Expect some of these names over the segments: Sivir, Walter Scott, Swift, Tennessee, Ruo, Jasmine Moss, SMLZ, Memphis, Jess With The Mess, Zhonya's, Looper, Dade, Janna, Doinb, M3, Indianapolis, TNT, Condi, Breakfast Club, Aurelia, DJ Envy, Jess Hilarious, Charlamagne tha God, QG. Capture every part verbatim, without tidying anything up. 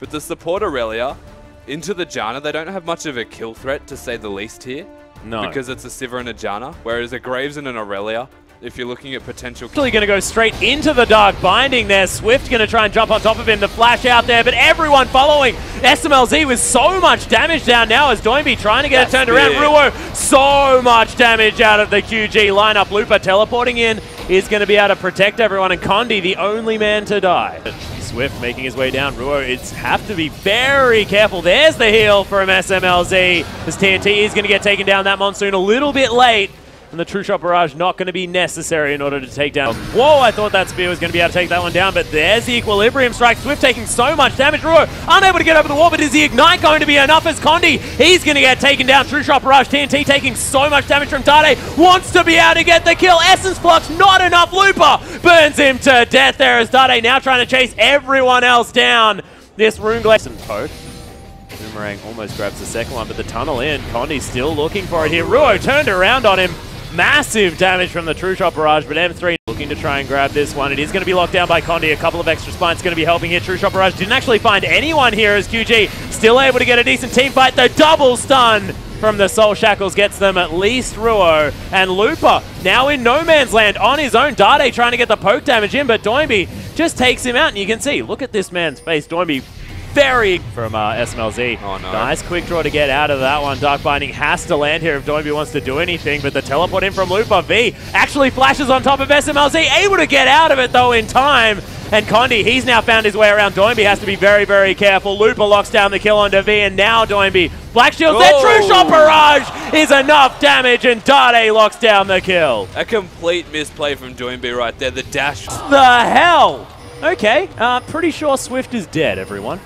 But the support Aurelia into the Janna, they don't have much of a kill threat, to say the least here. No. Because it's a Sivir and a Janna, whereas a Graves and an Aurelia, if you're looking at potential... Actually going to go straight into the Dark Binding there. Swift going to try and jump on top of him. The flash out there, but everyone following. S M L Z with so much damage down now as Doinb trying to get it turned around. Ruo, so much damage out of the Q G lineup. Looper teleporting in is going to be able to protect everyone, and Condi the only man to die. Swift making his way down. Ruo, it's have to be very careful. There's the heal from S M L Z as T N T is going to get taken down. That Monsoon a little bit late. And the True Shot Barrage not going to be necessary in order to take down. Whoa, I thought that Spear was going to be able to take that one down, but there's the Equilibrium Strike. Swift taking so much damage. Ruo unable to get over the wall, but is the Ignite going to be enough as Condi? He's going to get taken down. True Shot Barrage, T N T taking so much damage from Dade. Wants to be able to get the kill. Essence Flux, not enough. Looper burns him to death there as Dade now trying to chase everyone else down. This Rune Glass and Toad. Boomerang almost grabs the second one, but the tunnel in. Condi still looking for it here. Ruo turned around on him. Massive damage from the True Shot Barrage, but M three looking to try and grab this one. It is going to be locked down by Condi. A couple of extra spines going to be helping here. True Shot Barrage didn't actually find anyone here as Q G still able to get a decent team fight. The double stun from the Soul Shackles gets them at least Ruo, and Looper now in no man's land on his own. Dade trying to get the poke damage in, but Doinb just takes him out, and you can see, look at this man's face. Doinb very from uh, S M L Z. Oh, no. Nice quick draw to get out of that one. Dark Binding has to land here if Doinb wants to do anything, but the teleport in from Looper. V actually flashes on top of S M L Z, able to get out of it though in time. And Condi, he's now found his way around. Doinb has to be very, very careful. Looper locks down the kill onto V, and now Doinb. Black Shield, oh. Their True Shot Barrage is enough damage, and Dade locks down the kill. A complete misplay from Doinb right there. The dash. The hell? Okay, uh, pretty sure Swift is dead, everyone.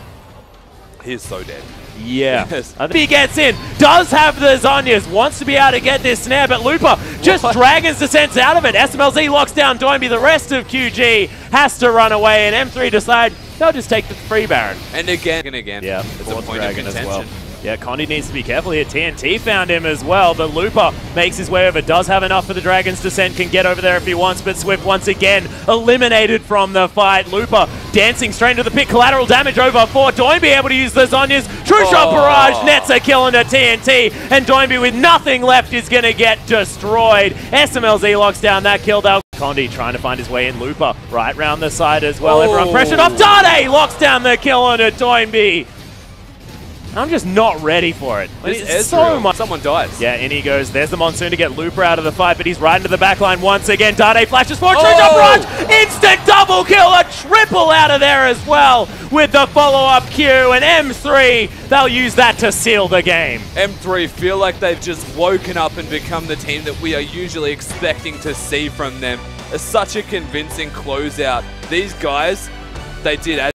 He is so dead. Yeah. Yes. He gets in, does have the Zhonya's, wants to be able to get this snare, but Looper just what? Dragons the sense out of it. S M L Z locks down Doinb, the rest of Q G has to run away, and M three decide they'll just take the free Baron. And again, and again. Yeah, it's a point of contention. As well. Yeah, Condi needs to be careful here. T N T found him as well, but Looper makes his way over, does have enough for the Dragon's Descent, can get over there if he wants, but Swift once again eliminated from the fight. Looper dancing straight into the pit, collateral damage over for Doinb, able to use the Zhonya's. True Shot Barrage nets a kill into T N T, and Doinb with nothing left is going to get destroyed. S M L Z locks down that kill. They'll Condi trying to find his way in. Looper right round the side as well. Oh. Everyone pressured off. Dade locks down the kill onto Doinb. I'm just not ready for it. It's so much. Someone dies. Yeah, in he goes. There's the Monsoon to get Looper out of the fight, but he's right into the backline once again. Dade flashes forward. True Shot Barrage! Instant double kill! A triple out of there as well with the follow-up Q, and M three, they'll use that to seal the game. M three feel like they've just woken up and become the team that we are usually expecting to see from them. It's such a convincing closeout. These guys, they did.